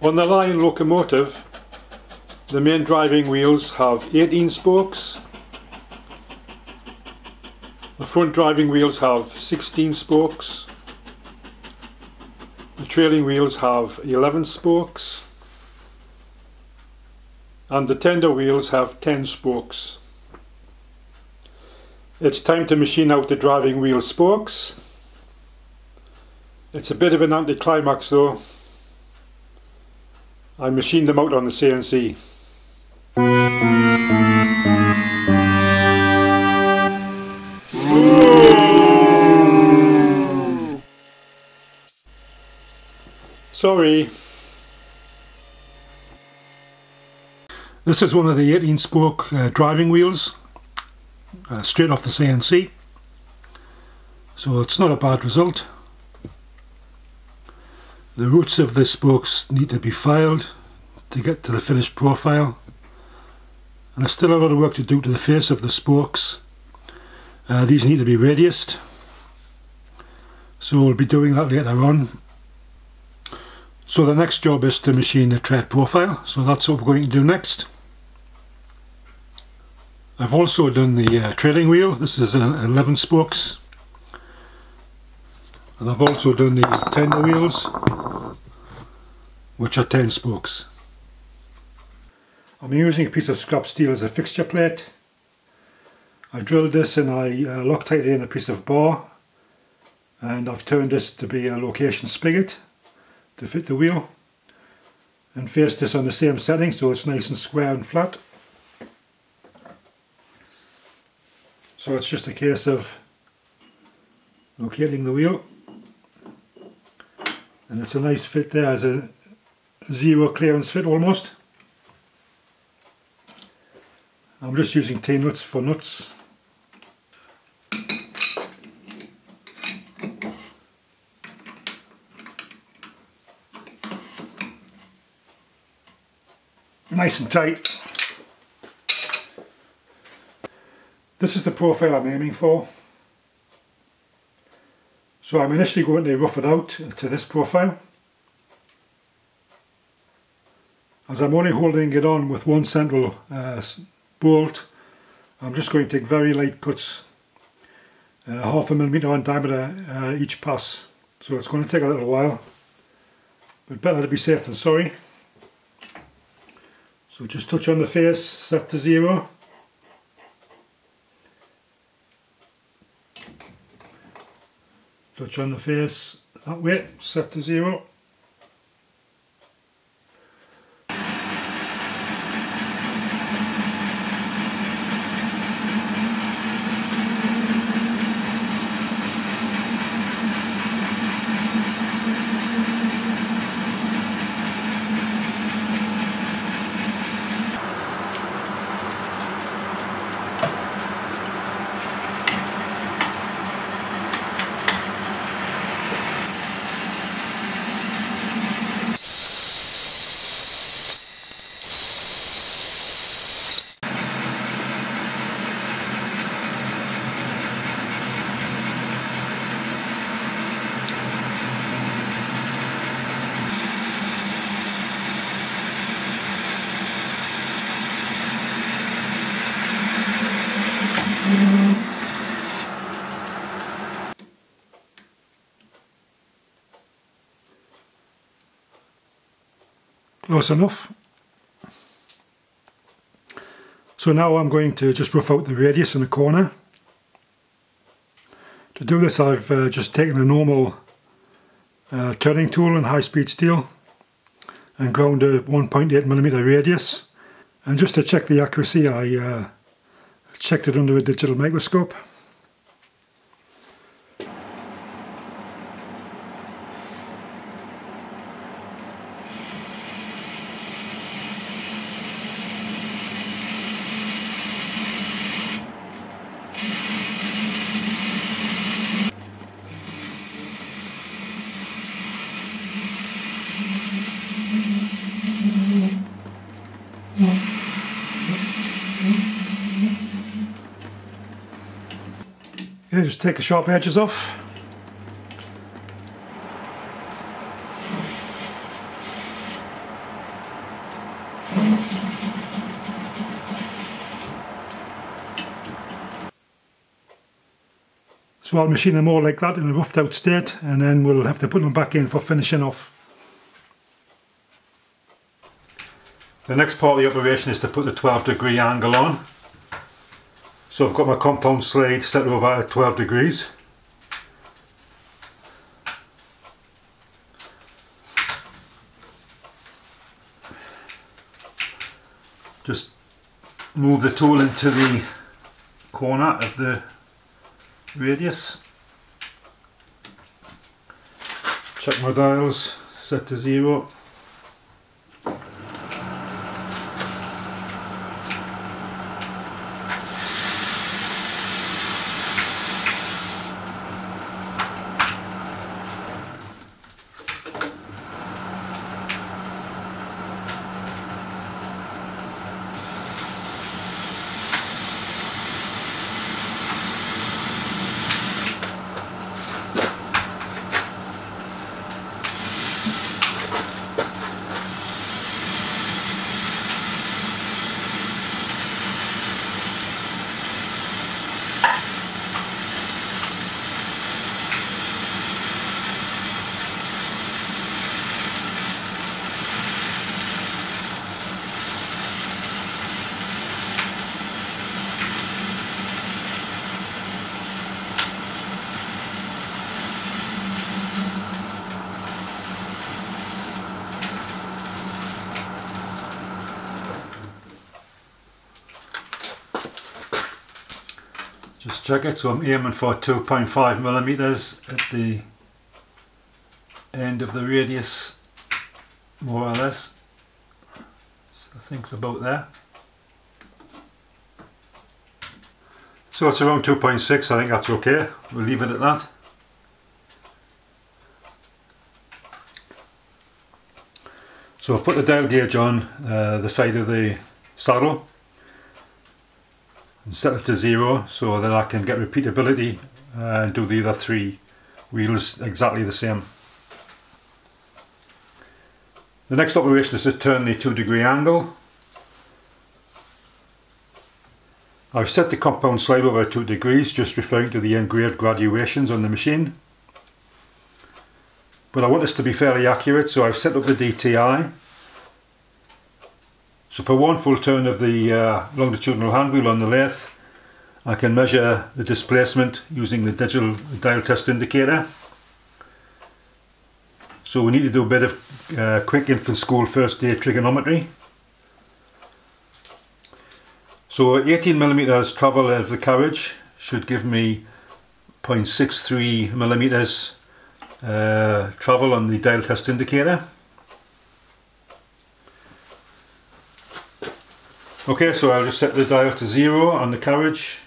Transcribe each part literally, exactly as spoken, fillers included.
On the Lion locomotive, the main driving wheels have eighteen spokes, the front driving wheels have sixteen spokes, the trailing wheels have eleven spokes, and the tender wheels have ten spokes. It's time to machine out the driving wheel spokes. It's a bit of an anticlimax though. I machined them out on the C N C. Sorry. This is one of the eighteen spoke uh, driving wheels, uh, straight off the C N C, so it's not a bad result. The roots of the spokes need to be filed to get to the finished profile, and there's still a lot of work to do to the face of the spokes. Uh, these need to be radiused, so we'll be doing that later on. So the next job is to machine the tread profile, so that's what we're going to do next. I've also done the uh, trailing wheel. This is uh, eleven spokes, and I've also done the tender wheels, which are ten spokes. I'm using a piece of scrap steel as a fixture plate. I drilled this and I uh, Loctited in a piece of bar, and I've turned this to be a location spigot to fit the wheel, and faced this on the same setting so it's nice and square and flat. So it's just a case of locating the wheel, and it's a nice fit there, as a zero clearance fit almost. I'm just using T-nuts for nuts. Nice and tight. This is the profile I'm aiming for. So I'm initially going to rough it out to this profile. As I'm only holding it on with one central uh, bolt, I'm just going to take very light cuts, uh, half a millimetre in diameter uh, each pass. So it's going to take a little while, but better to be safe than sorry. So just touch on the face, set to zero. Touch on the face that way, set to zero. Close enough. So now I'm going to just rough out the radius in the corner. To do this, I've uh, just taken a normal uh, turning tool and high-speed steel and ground a one point eight millimeter radius, and just to check the accuracy I uh, checked it under a digital microscope. Yeah, just take the sharp edges off. So I'll machine them all like that in a roughed out state, and then we'll have to put them back in for finishing off. The next part of the operation is to put the twelve degree angle on. So I've got my compound slide set over at twelve degrees. Just move the tool into the corner of the radius. Check my dials, set to zero. Just check it, so I'm aiming for two point five millimeters at the end of the radius, more or less. So I think it's about there. So it's around two point six, I think that's okay. We'll leave it at that. So I've put the dial gauge on uh, the side of the saddle. Set it to zero so that I can get repeatability and do the other three wheels exactly the same. The next operation is to turn the two degree angle. I've set the compound slide over two degrees, just referring to the engraved graduations on the machine. But I want this to be fairly accurate, so I've set up the D T I. So for one full turn of the uh, longitudinal hand wheel on the lathe, I can measure the displacement using the digital dial test indicator. So we need to do a bit of uh, quick infant school first day trigonometry. So eighteen millimeters travel of the carriage should give me zero point six three millimeters uh, travel on the dial test indicator. Okay, so I'll just set the dial to zero on the carriage.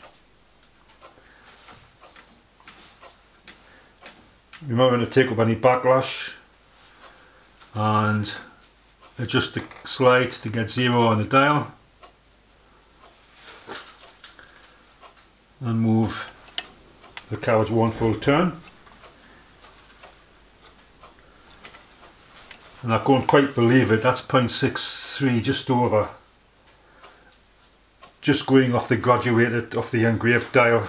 Remembering to take up any backlash and adjust the slide to get zero on the dial. And move the carriage one full turn. And I can't quite believe it, that's zero point six three, just over. Just going off the graduated, off the engraved dial.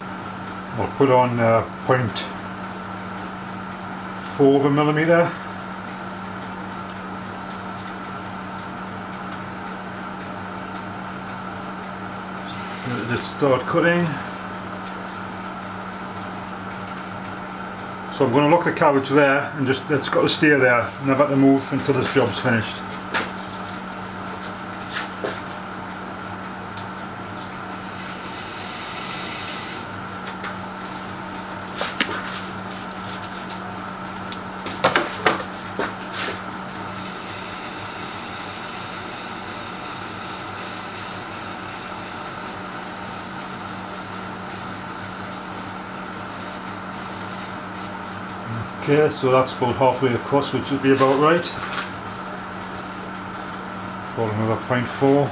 I'll put on uh, zero point four of a millimetre. Let's start cutting. So I'm going to lock the carriage there and just, it's got to stay there, never to move until this job's finished. Okay, so that's about halfway across, which would be about right. Got another zero point four.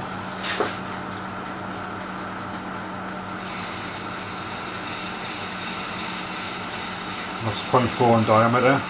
That's zero point four in diameter.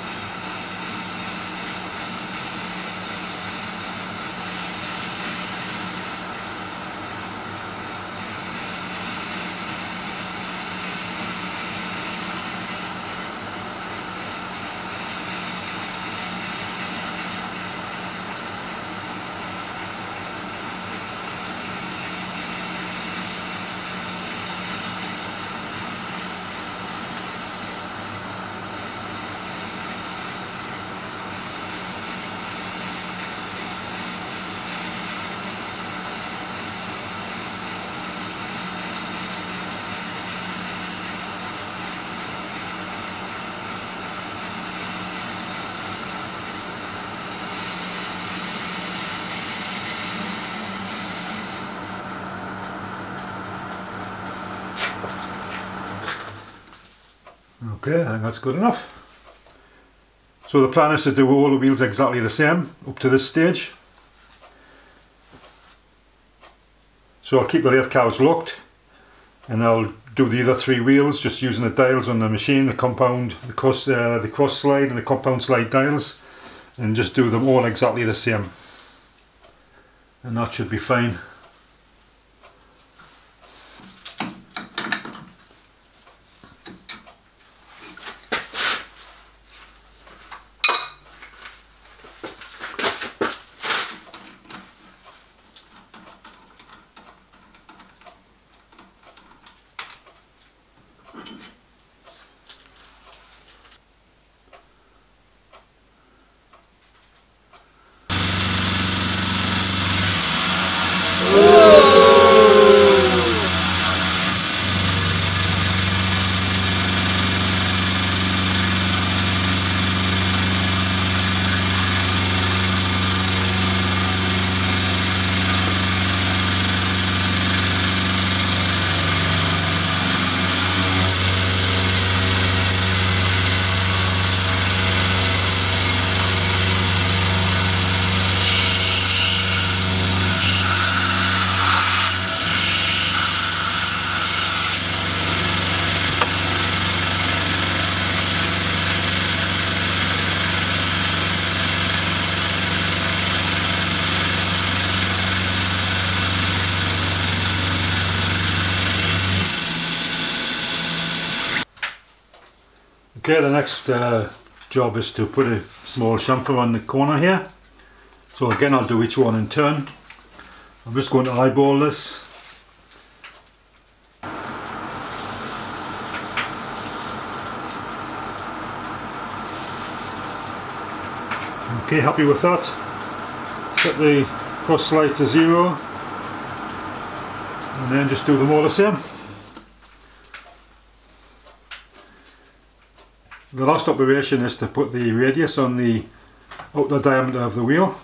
Okay, I think that's good enough. So the plan is to do all the wheels exactly the same up to this stage. So I'll keep the lathe cows locked, and I'll do the other three wheels just using the dials on the machine, the compound, the cross, uh, the cross slide and the compound slide dials, and just do them all exactly the same. And that should be fine. Okay, the next uh, job is to put a small chamfer on the corner here. So again, I'll do each one in turn. I'm just going to eyeball this. Okay, happy with that. Set the cross slide to zero. And then just do them all the same. The last operation is to put the radius on the outer diameter of the wheel.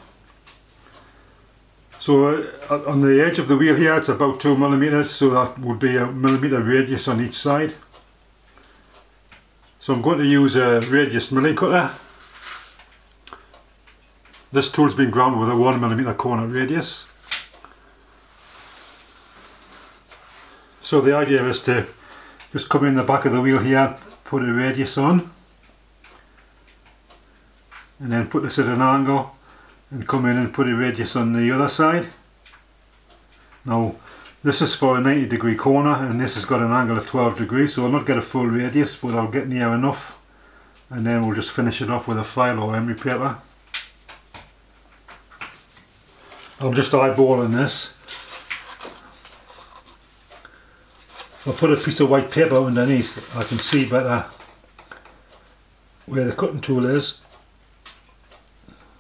So uh, on the edge of the wheel here it's about two millimeters, so that would be a millimeter radius on each side. So I'm going to use a radius milling cutter. This tool's been ground with a one millimeter corner radius. So the idea is to just come in the back of the wheel here, put a radius on, and then put this at an angle and come in and put a radius on the other side. Now this is for a ninety degree corner and this has got an angle of twelve degrees, so I'll not get a full radius but I'll get near enough, and then we'll just finish it off with a file or emery paper. I'm just eyeballing this. I'll put a piece of white paper underneath, I can see better where the cutting tool is.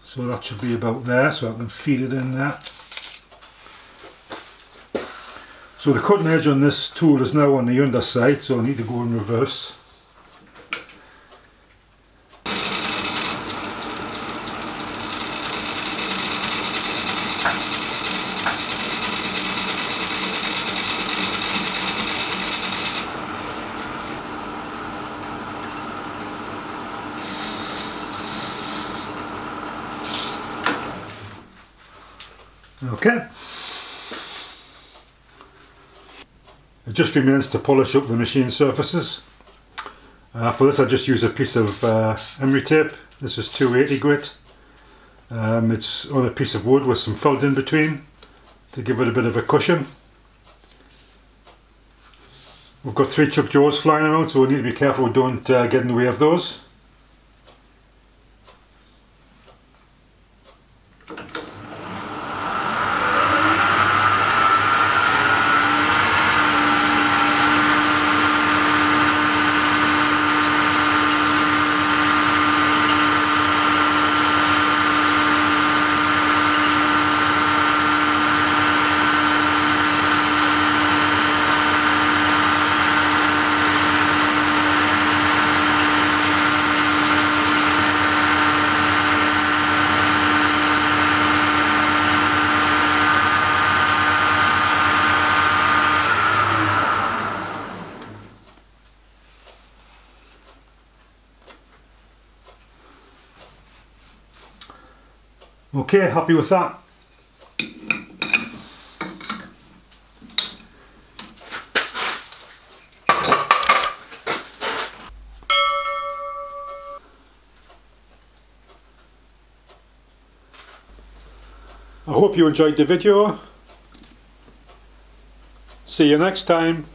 So that should be about there, so I can feed it in there. So the cutting edge on this tool is now on the underside, so I need to go in reverse. Okay, it just remains to polish up the machine surfaces. Uh, for this I just use a piece of uh, emery tape. This is two eighty grit. Um, it's on a piece of wood with some felt in between to give it a bit of a cushion. We've got three chuck jaws flying around, so we need to be careful we don't uh, get in the way of those. Okay, happy with that. I hope you enjoyed the video. See you next time.